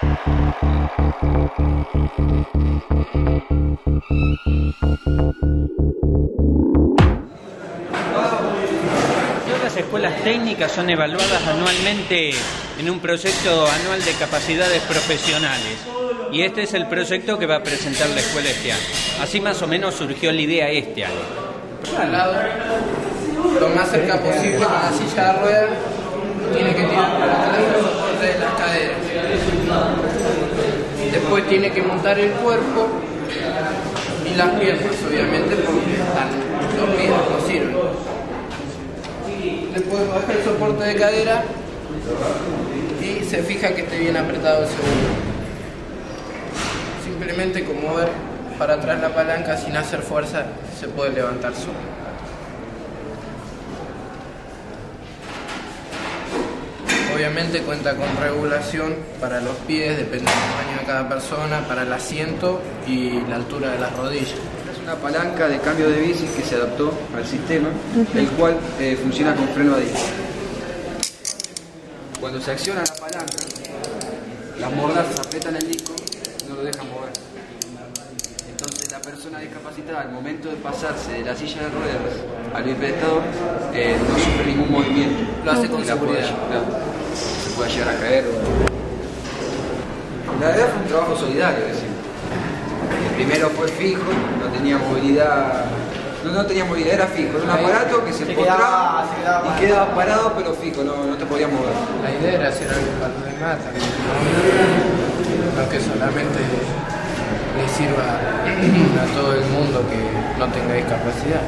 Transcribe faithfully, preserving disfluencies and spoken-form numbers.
Todas las escuelas técnicas son evaluadas anualmente en un proyecto anual de capacidades profesionales y este es el proyecto que va a presentar la escuela este año. Así más o menos surgió la idea este año. Al lado, lo más cerca posible con la silla de ruedas, tiene que tirar para atrás los soportes de las caderas. Después tiene que montar el cuerpo y las piernas, obviamente, porque están dormidas, no sirven. Después baja el soporte de cadera y se fija que esté bien apretado el seguro. Simplemente con mover para atrás la palanca sin hacer fuerza se puede levantar solo. Obviamente cuenta con regulación para los pies, depende del tamaño de cada persona, para el asiento y la altura de las rodillas. Esta es una palanca de cambio de bici que se adaptó al sistema, el cual eh, funciona con freno a disco. Cuando se acciona la palanca, las mordazas aprietan el disco y no lo dejan mover. Entonces la persona discapacitada al momento de pasarse de la silla de ruedas al impedestador eh, no sufre ningún movimiento. Lo hace con seguridad. Se puede llegar a caer. La verdad fue un trabajo solidario, es decir. El primero fue fijo, no tenía movilidad, no, no tenía movilidad, era fijo, era un aparato que se encontraba y quedaba parado pero fijo, no, no te podías mover. La idea era hacer algo para los demás, no que solamente le sirva a todo el mundo que no tenga discapacidad.